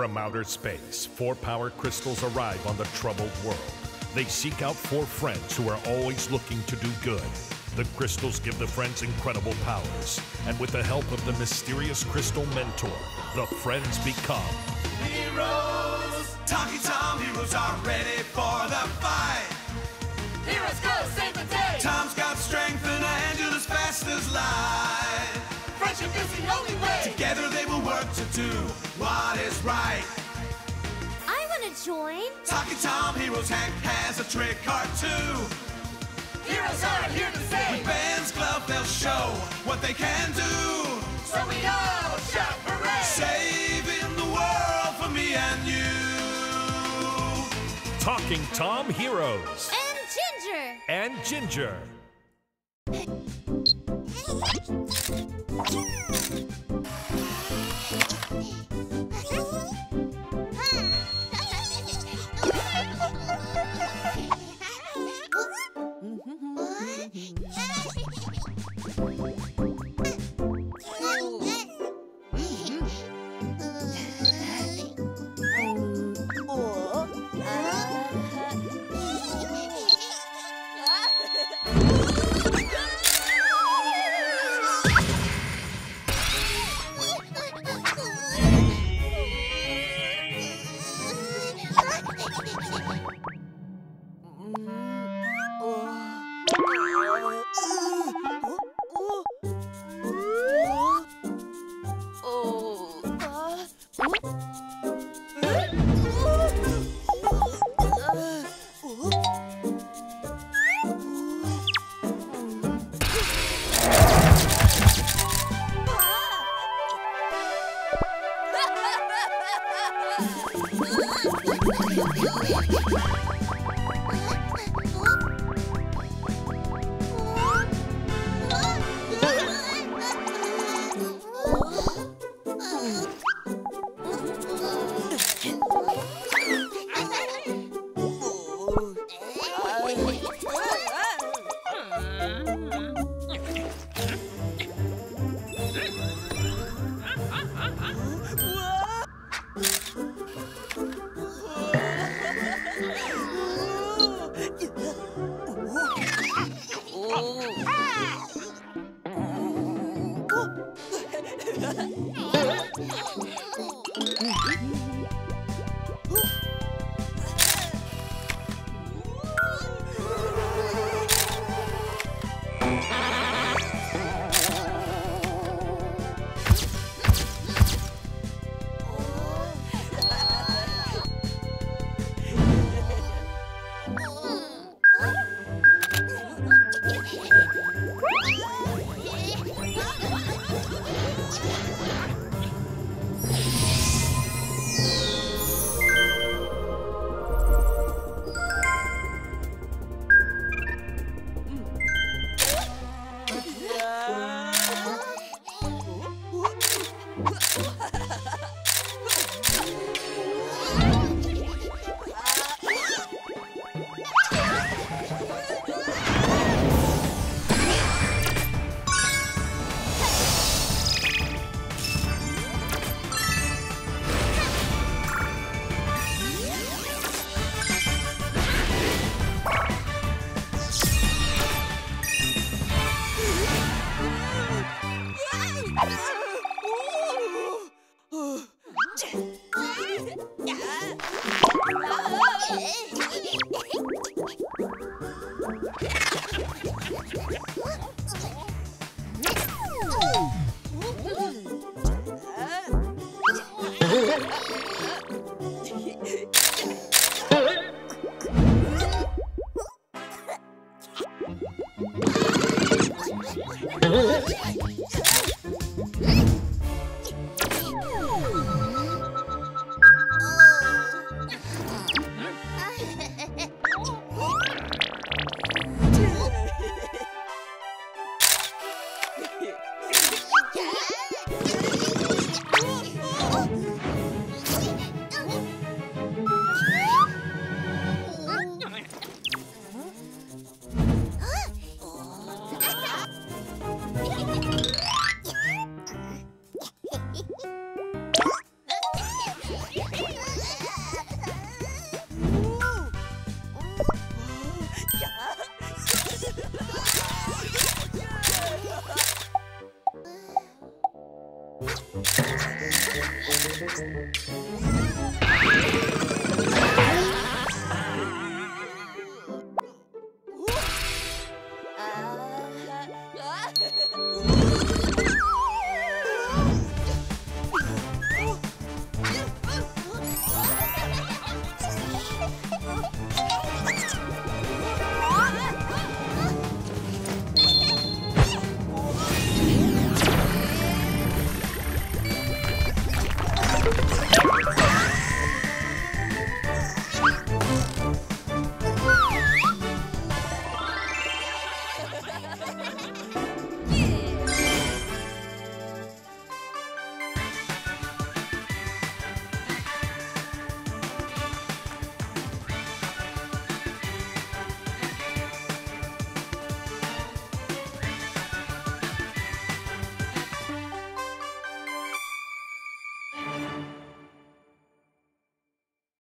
From outer space, four power crystals arrive on the troubled world. They seek out four friends who are always looking to do good. The crystals give the friends incredible powers, and with the help of the mysterious crystal mentor, the friends become heroes. Talking Tom heroes are ready for the fight. Heroes go save the day. Tom's got strength and a handle as fast as light. Friendship is the only way. Together they will work to do what is right. I want to join. Talking Tom heroes. Hank has a trick or two. Heroes are here to save. With Ben's glove, they'll show what they can do. So we all shout hooray! Saving the world for me and you. Talking Tom heroes. And Ginger.